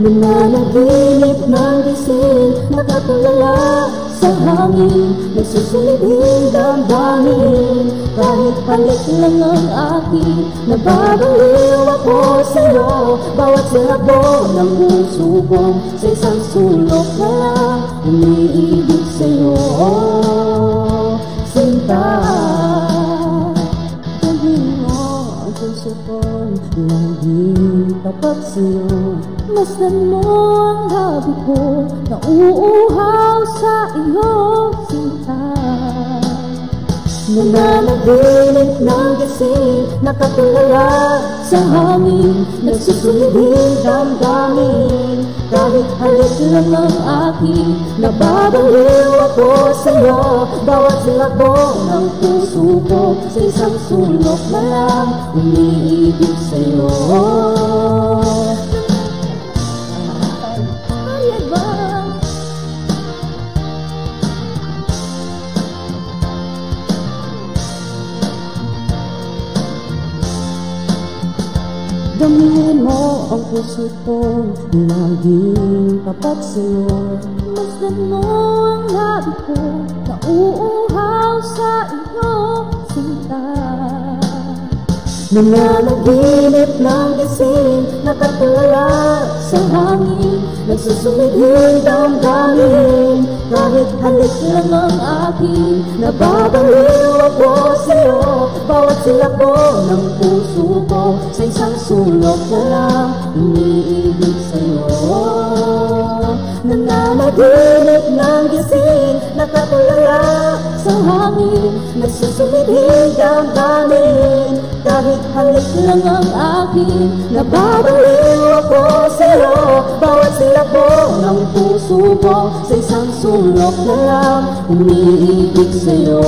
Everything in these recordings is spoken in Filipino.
Nananaginip ng disil, nakatulala sa hangin, nagsusulit ng damdamin. Kahit palit lang ang akin, nababaliw ako sa'yo. Bawat salabo ng puso ko, sa isang sulok na lang umiibig sa'yo, sinta. Laging tapat sa'yo, masdan mo ang gabi ko, nauuhaw sa iyong sinta. Nananaginip ng gising, nakatulala sa hangin, nagsusuliting damdamin. Kahit halit lang ang akin, nababaliw ako sa'yo. Bawat silabo ng puso ko, sa isang sulok na lang umiibig sa'yo. Damdamin mo ang puso ko, laging tapat sa'yo. Masdan mo ang labi ko, nauuhaw sa iyong sinta. Nananaginip ng gising, nakatulala sa hangin, nagsusumiting damdamin. Kahit halik lang ang akin, nababaliw ako sa'yo. Bawat silabo ng puso ko, sa isang sulok na lang umiibig sa'yo. Nananaginip ng gising, nakatulala sa hangin, nagsusumiting damdamin. Kahit halik lang ang akin, nababaliw ako sa'yo. Bawat silabo ng puso ko, sa isang sulok na lang umiibig sa'yo,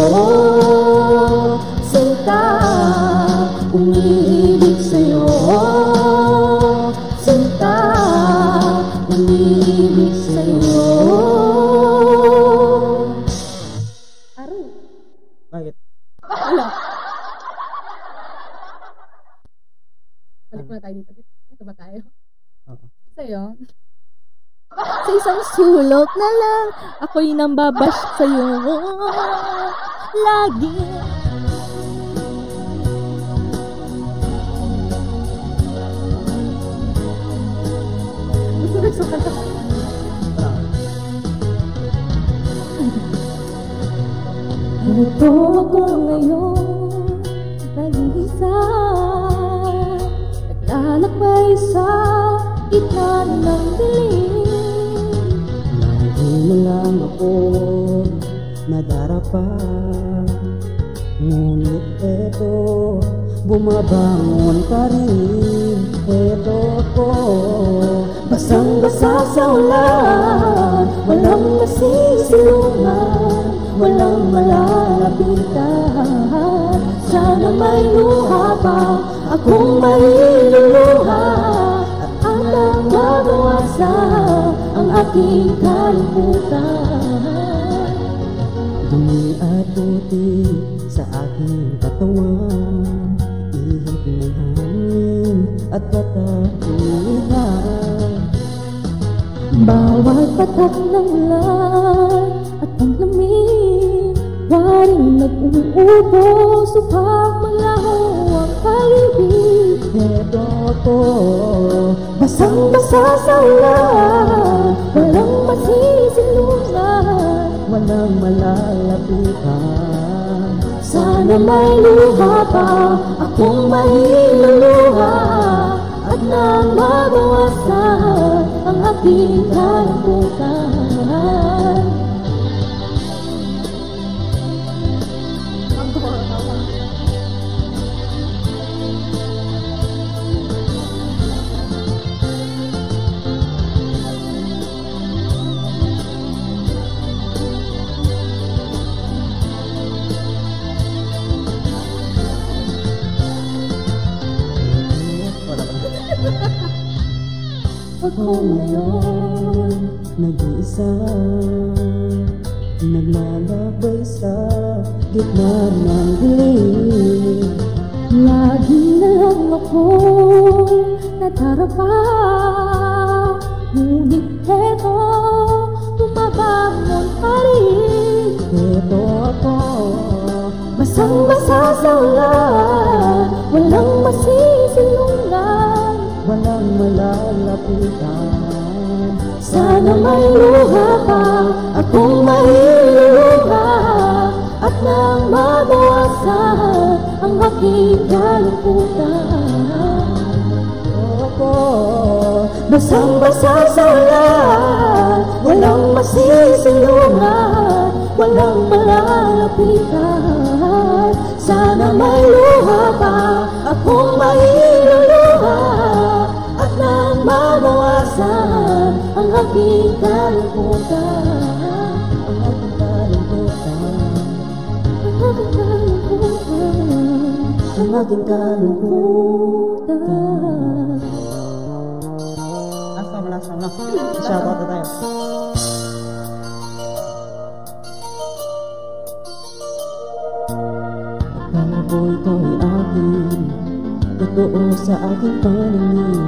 sinta. Umiibig sa'yo, sinta. Umiibig sa'yo. Aray, bakit? Ano? Balik muna tayo dito. Dito ba tayo? Oo. Sa'yo? Sa isang sulok na lang ako'y nambabash sa'yo lagi. Ganito ako ngayon, nag-iisa, naglalakbay sa gitna ng dilim. Lagi lang ako nadarapa, ngunit eto bumabangon pa rin. Eto ako, basang-basa sa ulan, walang masisilungan, walang malalapitan. Sana may luha pa akong mailuluha, at ang mabawasan ang aking kalimutan. Dumi at puti sa aking katawan, ihip ng hangin at katatulitan. Bawat patak ng ulan at ang lamig, waring nag-uubo, supang malaho ang pag-ibig. Eto ako, basang-basa sa ulan, walang masisilungan, walang malalapitan. Sana may luha pa akong mahiluluha, at nang mabawasan ang aking kalambutan. ako ngayon, nag-iisa, naglalabay sa gitna ng dilim. Lagi na lang ako natarapa, ngunit eto, tumabangon pa rin. Eto ako, basang-basa sa ulan, walang masisilungan, walang malalapitan. Sana may luha pa, akong mahiluluha, at nang mabawasan ang aking kalungkutan. Ako, basang-basa sa ulan, walang masisilungan, walang malalapitan. Sana may luha pa, akong mahiluluha, at nang mabawasan ang aking kalungkutan. Astagfirullah, insyaallah tetap. Baboy ko'y akin, totoo sa aking paningin.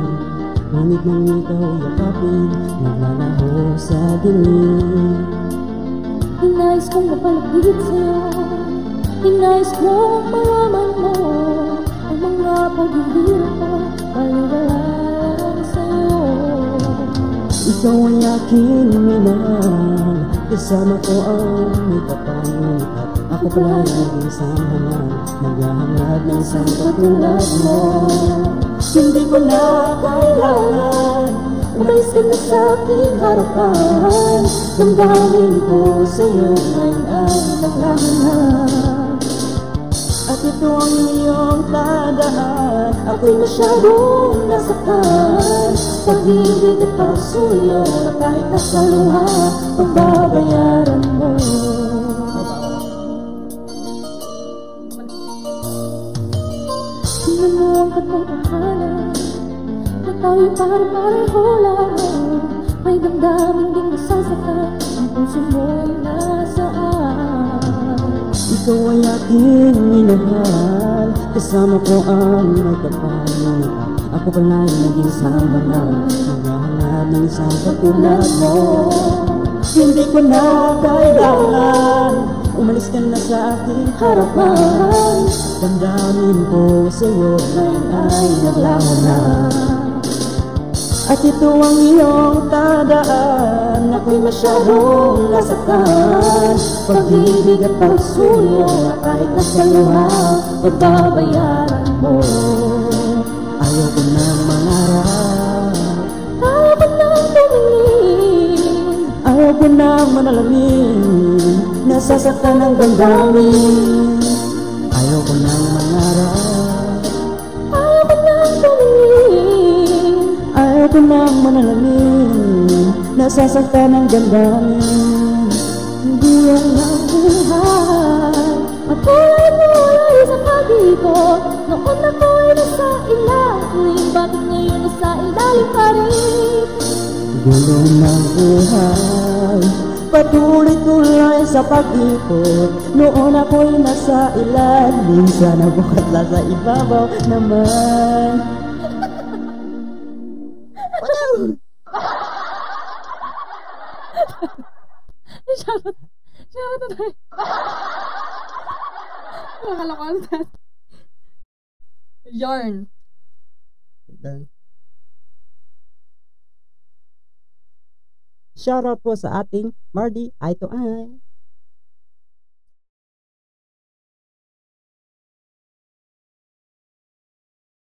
Ngunit nang ikaw'y yakapin, naglalaho sa dilim. Inais kong mapalapit sa'yo, inais kong malaman mo ang mga paghihirap ko, paliwalaan sa'yo. Ikaw ay aking minahal, kasama ko ang ikapangon, at ako pala naging samahan, naghahangad ng isang katulad mo. Hindi ko na kailangan, umalis ka na sa'king harapan. Damdamin ko sa'yo ay naghahanap, at ito ang iyong tandaan. Ako'y masyadong nasaktan, pag-ibig at pagsuyo, kahit nasa luha, pagbabayaran mo. Tingnan mo ang katungkahanan, na tayo'y pare-pareho lamang. May damdamin ding nasasaktan, ang puso mo'y nasaan. Ikaw ay aking minahal, kasama ko ang nagtapanan. Ako pala'y naging sambahan, naghahanap ng isang katulad mo. Hindi ko na kailangan, umalis ka na sa aking harapan. Damdamin ko sa'yo ay naglahanan, at ito ang iyong tandaan. Ako'y masyadong nasaktan, pag-ibig at pagsuyo, kahit nasa luha, pagbabayaran mo. Ayaw ko na mangarap, ayaw ko na tumingin, ayaw ko na manalamin, nasasaktan ang damdamin. Ayaw ko na mangarap, ayaw ko nang manalamin, nasasaktan ang damdamin. Hindi ang buhay, ako'y nawalay sa pag-ibig. Noon ako'y nasa ilalim, bakit ngayon nasa ilalim pa rin? Gulo ng buhay, patuloy-tuloy sa pag-ibig. Noon ako'y nasa ilalim, sana bukat lang sa ibabaw naman. Siapa tuh tadi? Kalau konten yarn shout out po sa ating Mardy Couple.